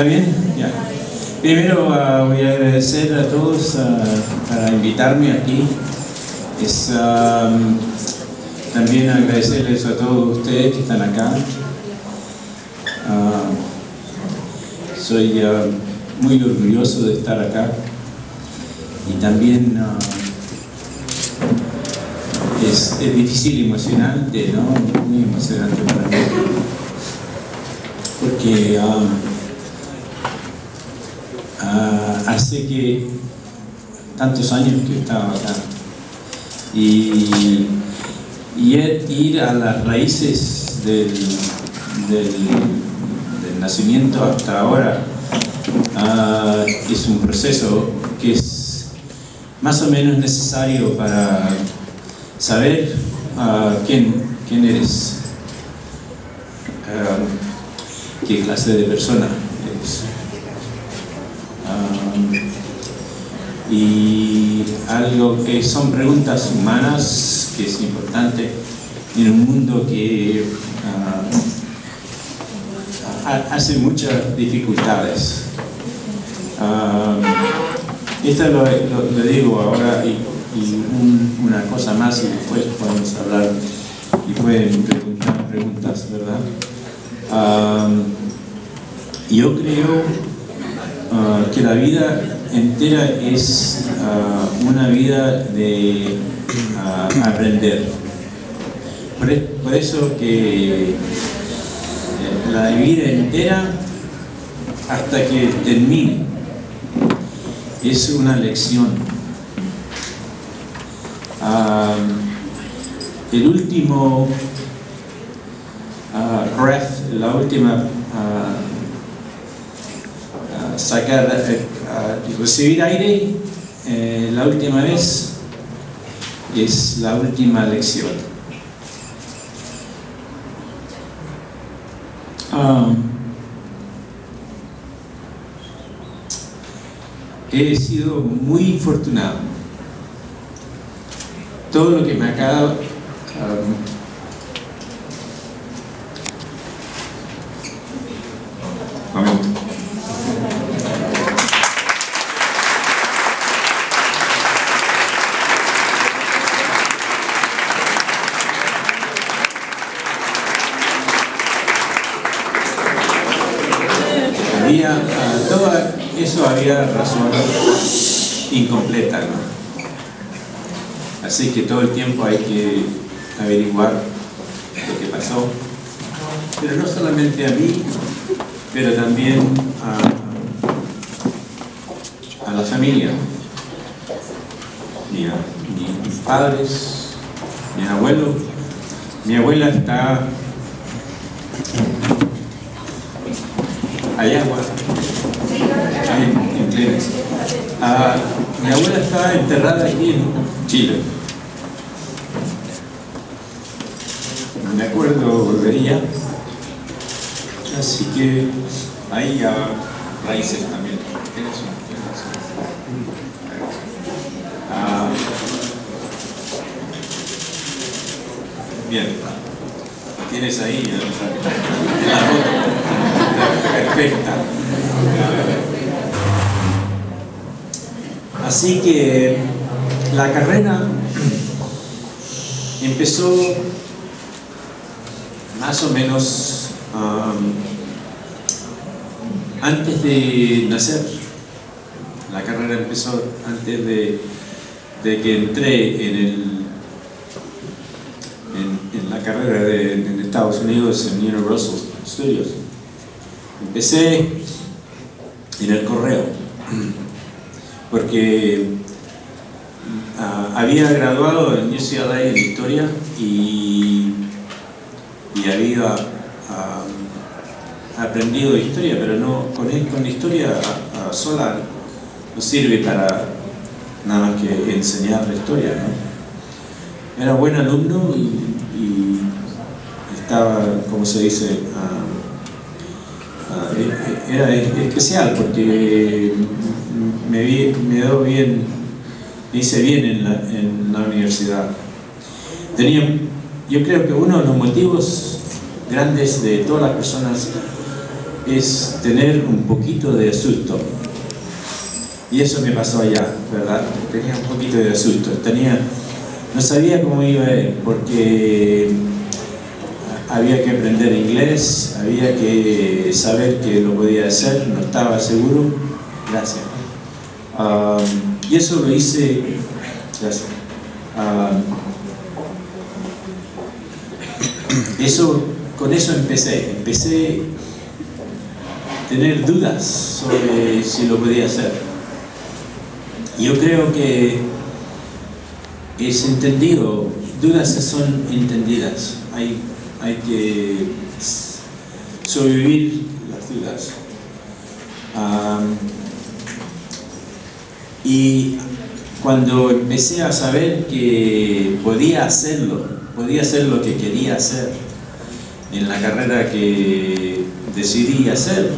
¿Está bien? Ya. Primero voy a agradecer a todos para invitarme aquí. Es, también agradecerles a todos ustedes que están acá. Soy muy orgulloso de estar acá. Y también es difícil, emocionante, ¿no? Muy emocionante para mí. Porque hace que tantos años que estaba acá. Y ir a las raíces del nacimiento hasta ahora es un proceso que es más o menos necesario para saber quién eres, qué clase de persona eres. Y algo que son preguntas humanas, que es importante en un mundo que hace muchas dificultades. Esto lo digo ahora y una cosa más, y después podemos hablar y pueden preguntar preguntas, ¿verdad? Yo creo que la vida entera es una vida de aprender. Por eso que la vida entera, hasta que termine, es una lección. El último breath, la última sacar, recibir aire, la última vez es la última lección. He sido muy afortunado. Todo lo que me acaba razón incompleta, ¿no? Así que todo el tiempo hay que averiguar lo que pasó, pero no solamente a mí, pero también a la familia, mis padres, mi abuelo. Mi abuela está allá, mi abuela está enterrada aquí en Chile. Me acuerdo, volvería. Así que hay raíces también. Bien, tienes ahí la foto perfecta. Así que la carrera empezó más o menos antes de nacer. La carrera empezó antes de que entré en la carrera en Estados Unidos, en Universal Studios. Empecé en el correo, porque había graduado en UCLA en Historia y había aprendido Historia, pero no con Historia sola no sirve para nada más que enseñar la Historia, ¿no? Era buen alumno y estaba, como se dice, era especial porque me hice bien en la universidad. Yo creo que uno de los motivos grandes de todas las personas es tener un poquito de susto. Y eso me pasó allá, ¿verdad? Tenía un poquito de susto. No sabía cómo iba a ir, porque había que aprender inglés, había que saber que lo podía hacer, no estaba seguro. Gracias. Y eso lo hice. Gracias. Con eso empecé a tener dudas sobre si lo podía hacer. Yo creo que es entendido, dudas son entendidas, hay que sobrevivir las dudas. Y cuando empecé a saber que podía hacer lo que quería hacer en la carrera que decidí hacer,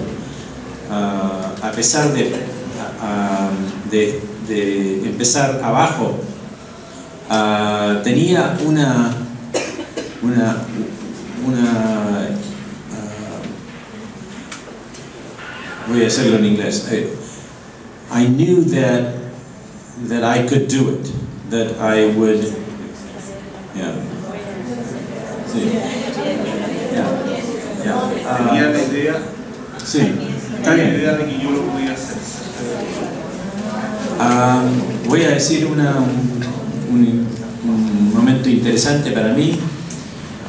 a pesar de empezar abajo, tenía voy a hacerlo en inglés. I knew that I could do it, that I would, yeah. Sí. Yeah. Yeah. Tenía la idea. Sí. Está bien. La idea de que yo lo pudiera hacer. Voy a decir un momento interesante para mí.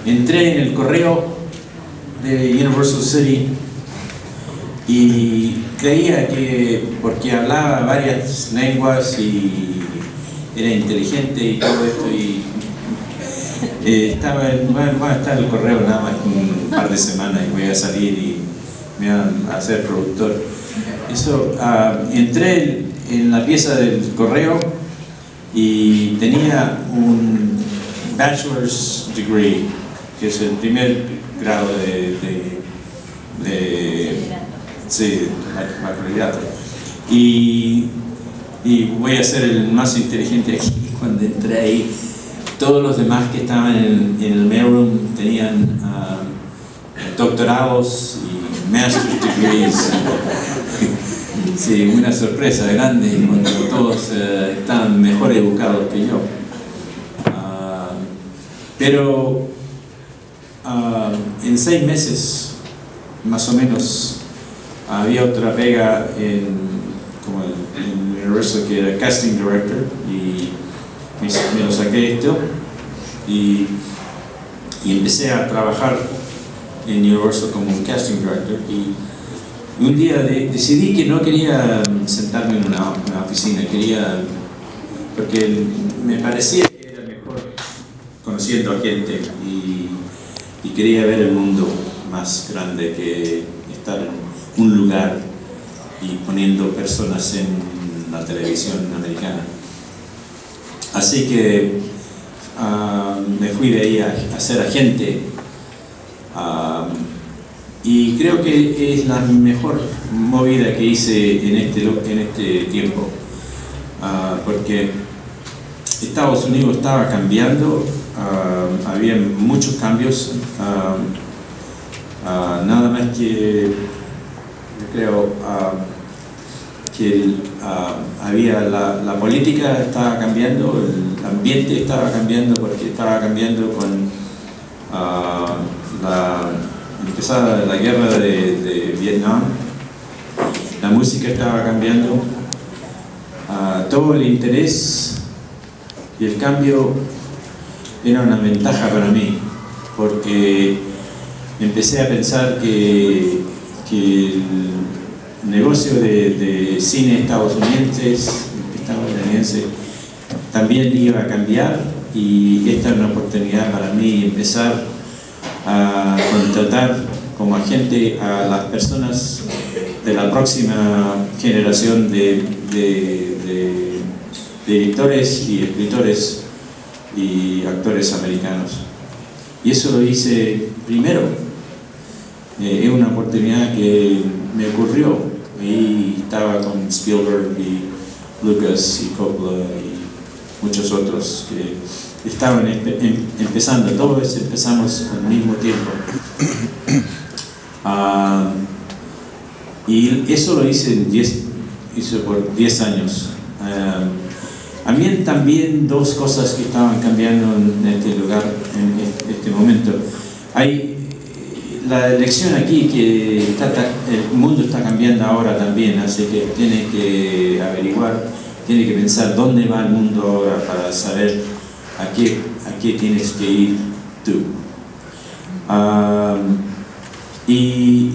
Entré en el correo de Universal City y creía que, porque hablaba varias lenguas y era inteligente y todo esto, y voy a estar en el correo nada más un par de semanas y voy a salir y me van a hacer productor. Eso, entré en la pieza del correo y tenía un bachelor's degree, que es el primer grado de bachillerato. Y voy a ser el más inteligente aquí. Cuando entré ahí, todos los demás que estaban en el mailroom tenían doctorados y master's degrees. Sí, una sorpresa grande cuando todos están mejor educados que yo. Pero en 6 meses, más o menos, había otra pega en Universal, que era casting director, y me lo saqué esto y empecé a trabajar en Universal como un casting director. Y un día decidí que no quería sentarme en una oficina, porque me parecía que era mejor conociendo a gente y quería ver el mundo más grande que estar en un lugar y poniendo personas en la televisión americana. Así que me fui de ahí a ser agente. Y creo que es la mejor movida que hice en este tiempo, porque Estados Unidos estaba cambiando, había muchos cambios, nada más que, creo, había la política estaba cambiando, el ambiente estaba cambiando, porque estaba cambiando con empezada la guerra de Vietnam, la música estaba cambiando, todo el interés y el cambio era una ventaja para mí, porque empecé a pensar que el negocio de cine estadounidense también iba a cambiar, y esta era una oportunidad para mí empezar a contratar como agente a las personas de la próxima generación de directores y escritores y actores americanos. Y eso lo hice primero. Es una oportunidad que me ocurrió. Ahí estaba con Spielberg y Lucas y Coppola y muchos otros que estaban empezando, todos empezamos al mismo tiempo. Y eso lo hice por 10 años. A mí también dos cosas que estaban cambiando en este lugar, en este momento. Hay la elección aquí, que el mundo está cambiando ahora también, así que tiene que averiguar, tiene que pensar dónde va el mundo ahora para saber a qué tienes que ir tú. Y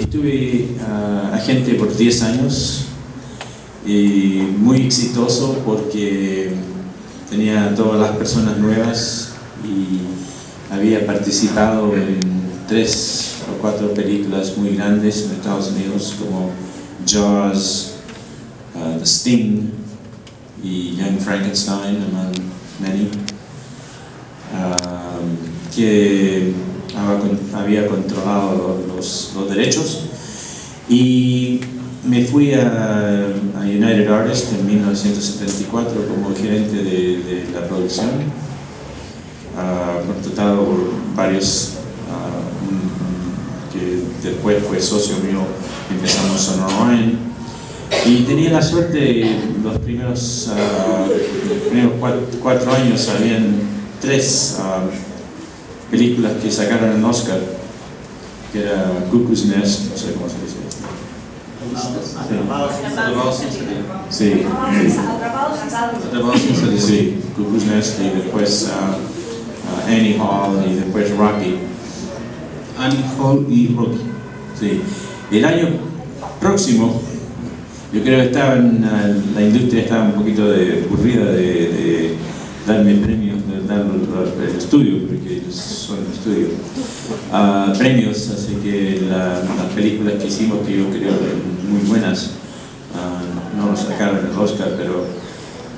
estuve agente por 10 años y muy exitoso porque tenía todas las personas nuevas y había participado en 3 o 4 películas muy grandes en Estados Unidos como Jaws, The Sting y Young Frankenstein, among many, que había controlado los derechos, y me fui a United Artists en 1974 como gerente de la producción, contratado por varios, que después fue socio mío. Empezamos en Orion y tenía la suerte, los primeros, 4 años habían 3 películas que sacaron el Oscar, que era Cuckoo's Nest, no sé cómo se dice. Sí, Cuckoo's Nest, y después Annie Hall, y después Rocky. Annie Hall y Rocky. Sí. El año próximo, yo creo que la industria estaba un poquito aburrida de darme premios, de dar el estudio, porque ellos son el estudio, premios, así que las películas que hicimos, que yo creo que muy buenas, no nos sacaron el Oscar, pero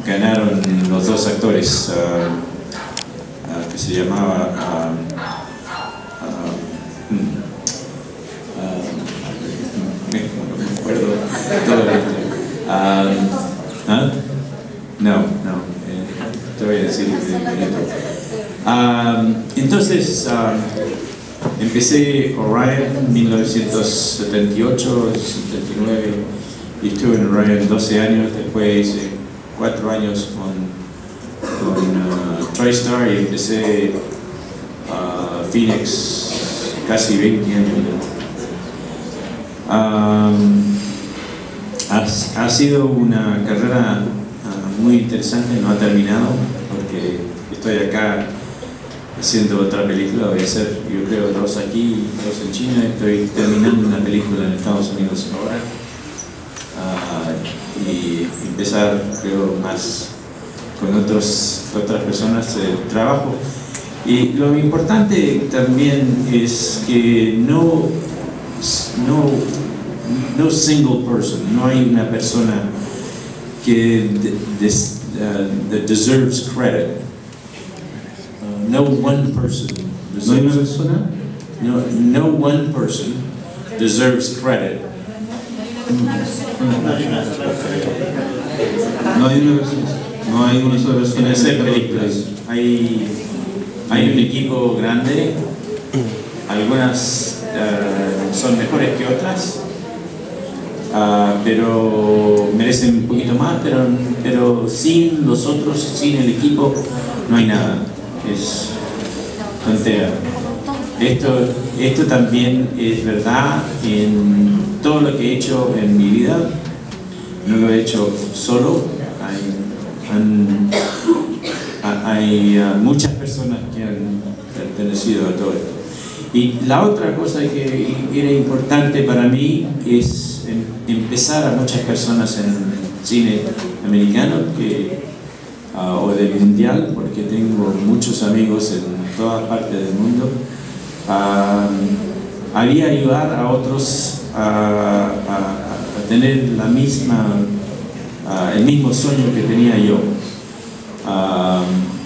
ganaron los dos actores, que se llamaba no me acuerdo todavía. Te voy a decir de entonces empecé Orion en 1978, 79, y estuve en Orion 12 años. Después hice 4 años con TriStar y empecé Phoenix, casi 20 años. Ha sido una carrera muy interesante, no ha terminado, porque estoy acá haciendo otra película. Voy a hacer, yo creo, 2 aquí, 2 en China. Estoy terminando una película en Estados Unidos ahora, y empezar, creo, más con otras personas el trabajo. Y lo importante también es que no single person, no hay una persona que that deserves credit. No one person. No one person deserves credit. No hay una sola persona. En esas películas hay un equipo grande. Algunas son mejores que otras, pero merecen un poquito más, pero sin los otros, sin el equipo, no hay nada. Es tontera. Esto también es verdad en todo lo que he hecho en mi vida. No lo he hecho solo. Hay muchas personas que han pertenecido a todo esto. Y la otra cosa que era importante para mí es empezar a muchas personas en el cine americano o del mundial, porque tengo muchos amigos en todas partes del mundo. Haría ayudar a otros a tener el mismo sueño que tenía yo.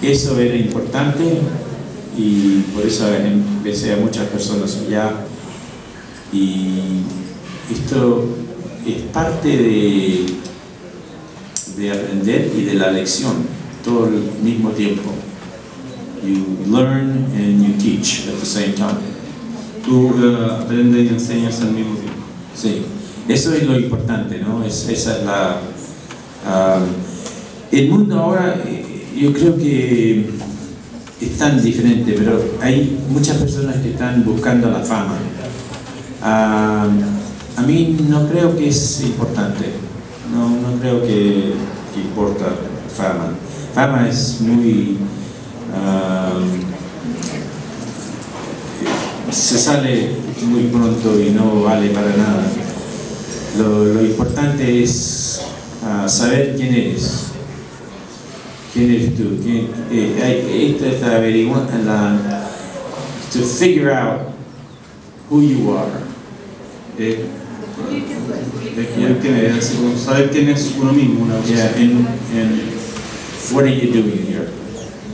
Eso era importante. Y por eso empecé a muchas personas allá, y esto es parte de aprender y de la lección todo el mismo tiempo. You learn and you teach at the same time. tú aprendes y enseñas al mismo tiempo. Sí, eso es lo importante, ¿no? Esa es la... el mundo ahora, yo creo que es tan diferente, pero hay muchas personas que están buscando la fama. A mí no creo que es importante, no creo que importa fama. Fama es muy... se sale muy pronto y no vale para nada. Lo importante es saber quién eres. ¿Quién eres tú? Esto es averiguar, to figure out who you are. Saber quién es uno mismo. And what are you doing here?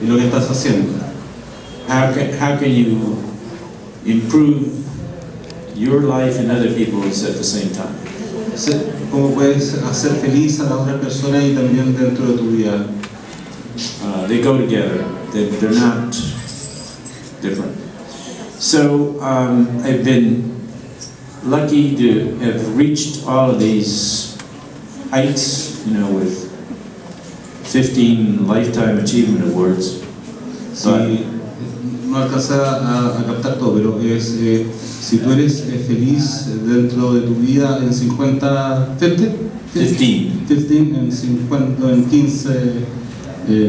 Y lo que estás haciendo. How can you improve your life and other people's at the same time? ¿Cómo puedes hacer feliz a la otra persona y también dentro de tu vida? They go together. They're not different. So I've been lucky to have reached all of these heights, you know, with 15 Lifetime Achievement Awards. Sí, no alcanza a captar todo, pero es, si tú eres feliz dentro de tu vida en 15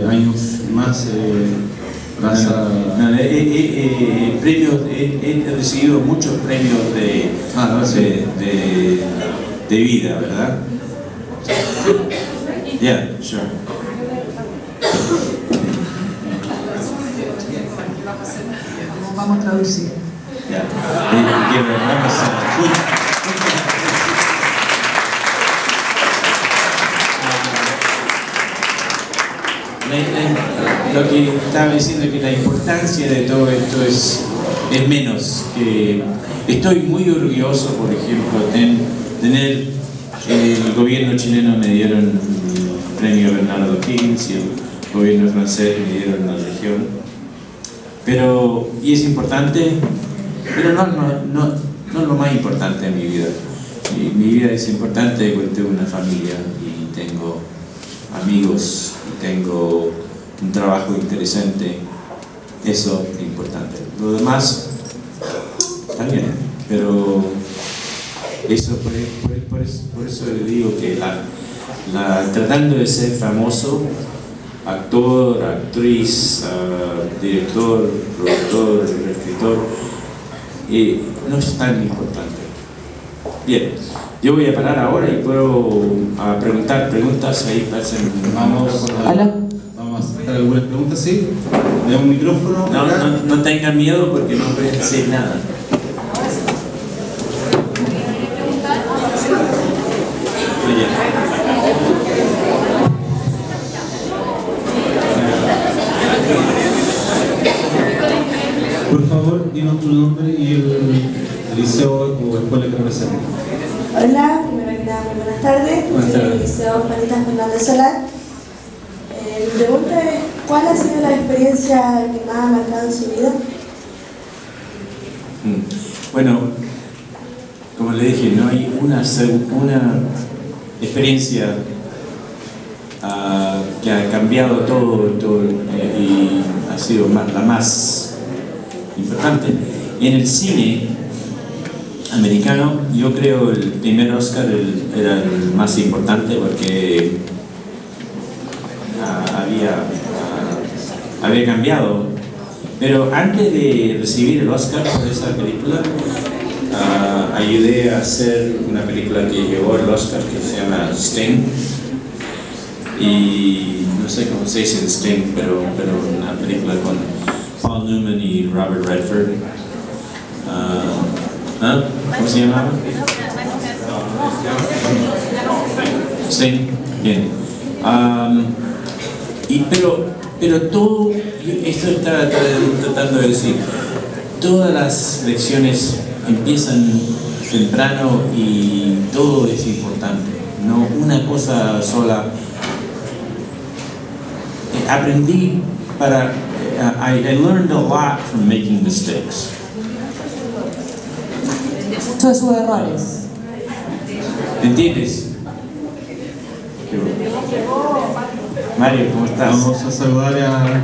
años más, vas a... Premios, he recibido muchos premios de vida, ¿verdad? Yeah, sure. Vamos a traducir. Yeah. Lo que estaba diciendo es que la importancia de todo esto es menos. Estoy muy orgulloso, por ejemplo, de tener el gobierno chileno me dieron el premio Bernardo Higgins y el gobierno francés me dieron la Legión. Pero, y es importante, pero no es lo más importante de mi vida. Mi vida es importante porque tengo una familia y tengo amigos y tengo un trabajo interesante. Eso es importante. Lo demás también, pero eso por eso le digo que tratando de ser famoso, actor, actriz, director, productor, escritor, no es tan importante. Bien, yo voy a parar ahora y puedo preguntar preguntas. Ahí pasen. Vamos a hacer algunas preguntas, ¿sí? ¿De un micrófono? No tengan miedo porque no pueden decir nada. Tu nombre y el liceo o escuela que representa. Hola, primero que nada, muy buenas tardes. Buenas tardes. El liceo Juanita Fernández Solá. Mi pregunta es: ¿cuál ha sido la experiencia que más ha marcado en su vida? Bueno, como le dije, no hay una experiencia que ha cambiado todo y ha sido la más importante. En el cine americano, yo creo el primer Oscar era el más importante porque había cambiado. Pero antes de recibir el Oscar por esa película, ayudé a hacer una película que llevó el Oscar que se llama Sting. Y no sé cómo se dice Sting, pero una película con Paul Newman y Robert Redford. ¿Cómo se llamaba? Sí, bien. Pero todo, esto está tratando de decir, todas las lecciones empiezan temprano y todo es importante, no una cosa sola. Aprendí I learned a lot from making mistakes. muchos de sus errores. ¿Entiendes? Mario, ¿cómo estás? Vamos a saludar a...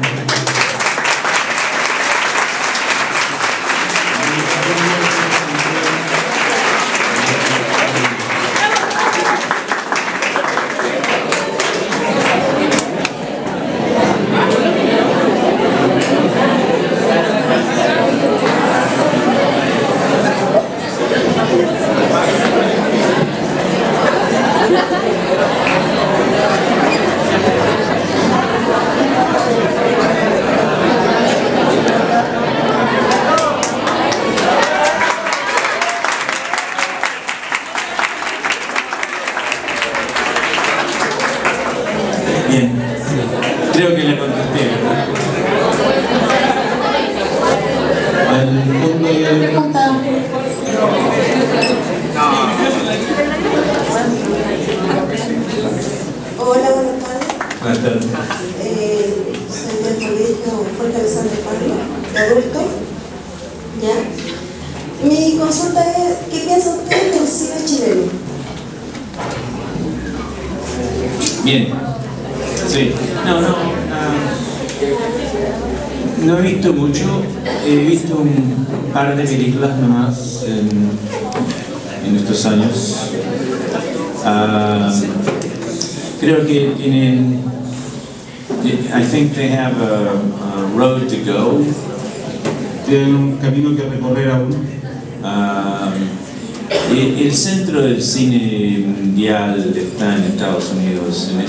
El centro del cine mundial está en Estados Unidos, en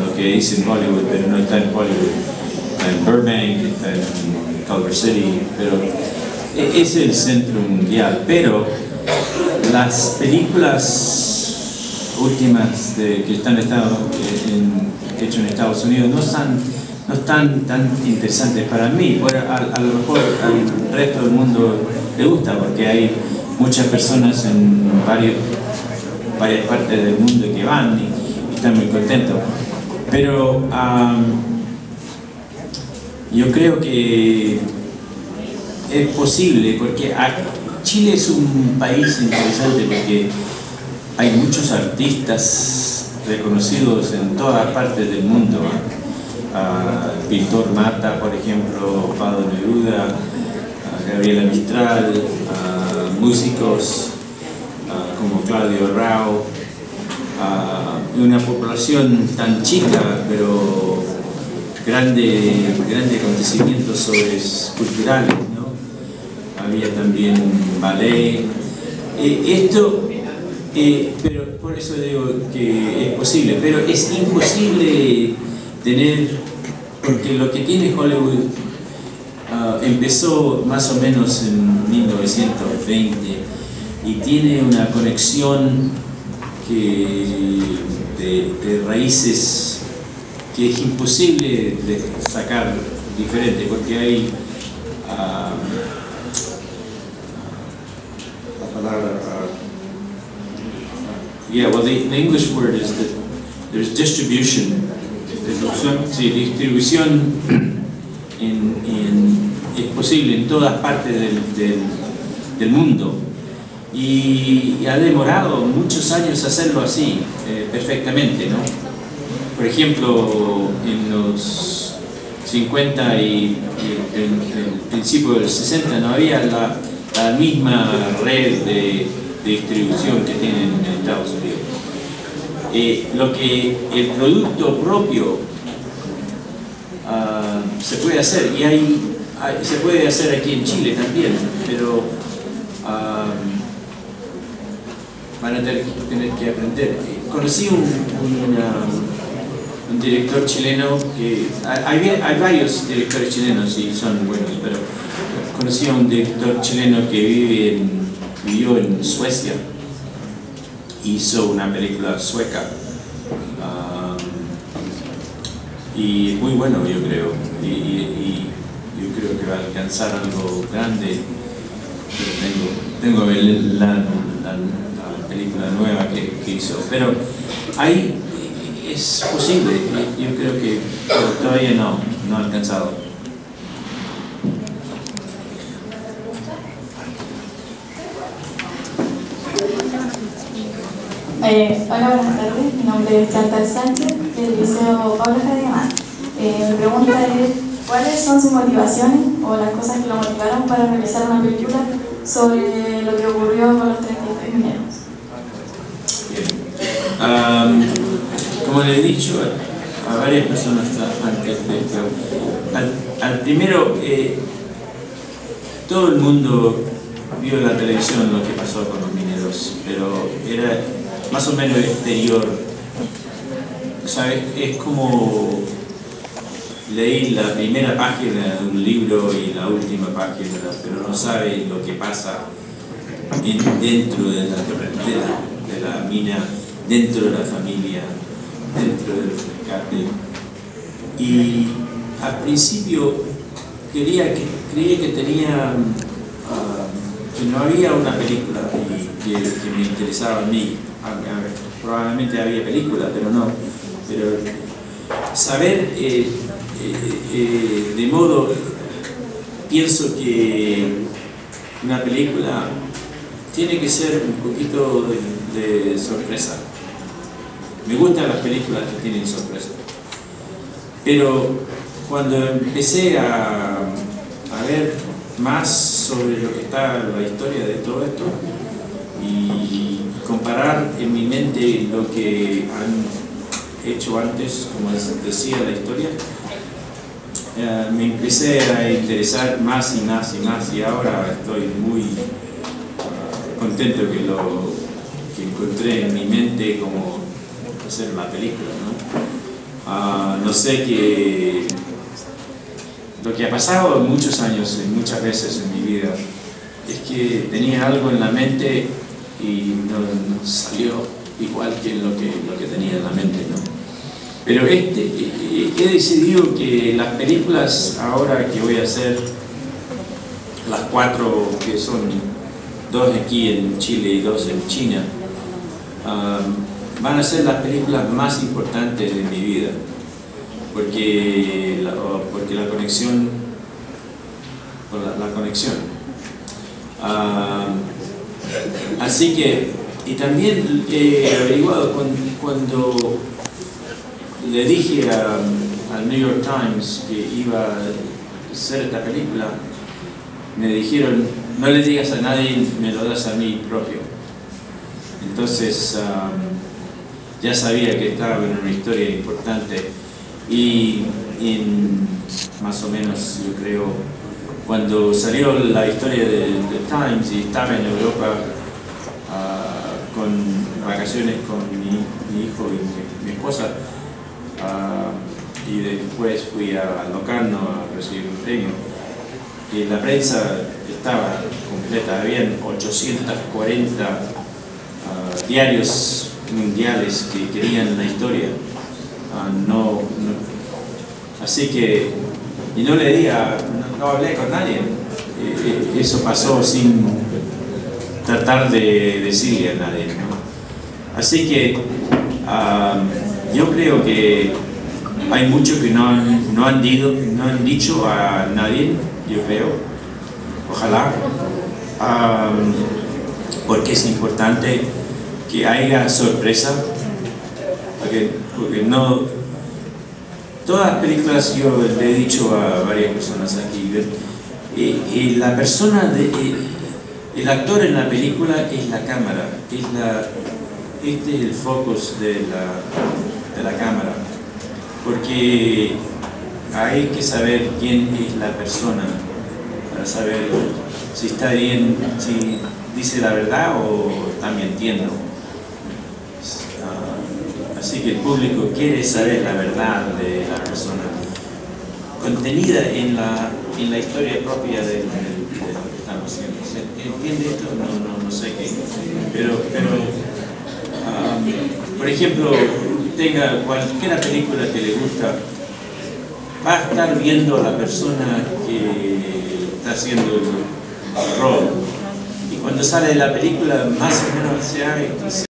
lo que dicen Hollywood, pero no está en Hollywood, está en Burbank, está en Culver City, pero es el centro mundial. Pero las películas últimas que están hechas en Estados Unidos no están tan interesantes para mí. Bueno, a lo mejor al resto del mundo le gusta, porque hay muchas personas en varias partes del mundo que van y están muy contentos. Pero yo creo que es posible, porque Chile es un país interesante porque hay muchos artistas reconocidos en todas partes del mundo. El pintor Mata, por ejemplo, Pablo Neruda, Gabriela Mistral, músicos como Claudio Rao, una población tan chica pero grande acontecimientos culturales, ¿no? Había también ballet, pero por eso digo que es posible, pero es imposible tener, porque lo que tiene Hollywood empezó más o menos en 1920 y tiene una conexión de raíces que es imposible de sacar diferente, porque hay la palabra yeah, well, the English word is that there's distribution, distribución es posible en todas partes del mundo, y ha demorado muchos años hacerlo así perfectamente, ¿no? Por ejemplo, en los 50 y el principio del 60 no había la misma red de distribución que tienen en Estados Unidos. Lo que el producto propio se puede hacer, y se puede hacer aquí en Chile también, pero van a tener que aprender. Conocí un director chileno, que hay varios directores chilenos y son buenos, pero conocí a un director chileno que vivió en Suecia, hizo una película sueca y muy bueno, yo creo, y yo creo que va a alcanzar algo grande. Tengo la película nueva que hizo, pero ahí es posible, yo creo que todavía no ha alcanzado. Hola, buenas tardes. Mi nombre es Chantal Sánchez, del Liceo Pablo Jadimán. Mi pregunta es, ¿cuáles son sus motivaciones o las cosas que lo motivaron para realizar una película sobre lo que ocurrió con los 33 mineros? Como le he dicho a varias personas antes de esto, al primero, todo el mundo vio en la televisión lo que pasó con los mineros, pero era más o menos exterior, ¿sabes? Es como leí la primera página de un libro y la última página, pero no sabes lo que pasa dentro de la mina, dentro de la familia, dentro del rescate. Y al principio creía que tenía que no había una película que me interesaba a mí. Probablemente había películas, pero no. Pero saber, de modo, pienso que una película tiene que ser un poquito de sorpresa. Me gustan las películas que tienen sorpresa. Pero cuando empecé a ver más sobre lo que está la historia de todo esto, y comparar en mi mente lo que han hecho antes, como decía la historia, me empecé a interesar más y más y más, y ahora estoy muy contento que encontré en mi mente cómo hacer la película, ¿no? No sé, que lo que ha pasado en muchos años y muchas veces en mi vida es que tenía algo en la mente y no salió igual que lo que tenía en la mente, ¿no? Pero he decidido que las películas ahora que voy a hacer, las 4 que son, 2 aquí en Chile y 2 en China, van a ser las películas más importantes de mi vida, porque la conexión, la conexión. Así que, y también he averiguado, cuando le dije al New York Times que iba a hacer esta película, me dijeron, no le digas a nadie, me lo das a mí propio. Entonces, ya sabía que estaba en una historia importante. Y más o menos, yo creo, cuando salió la historia de Times y estaba en Europa con vacaciones con mi hijo y mi esposa, y después fui a Locarno a recibir un premio, y la prensa estaba completa, habían 840 diarios mundiales que querían la historia. Así que, y no leía, no hablé con nadie. Eso pasó sin tratar de decirle a nadie, ¿no? Así que yo creo que hay mucho que no han dicho a nadie, yo creo, ojalá, porque es importante que haya sorpresa. Porque no todas las películas, yo le he dicho a varias personas aquí, la persona, el actor en la película es la cámara, este es el focus de la cámara, porque hay que saber quién es la persona para saber si está bien, si dice la verdad o está mintiendo. Así que el público quiere saber la verdad de la persona contenida en la historia propia de lo que estamos haciendo. ¿Se entiende esto? No sé qué. Pero por ejemplo, tenga cualquier película que le gusta, va a estar viendo a la persona que está haciendo el rol. Y cuando sale de la película, más o menos se ha...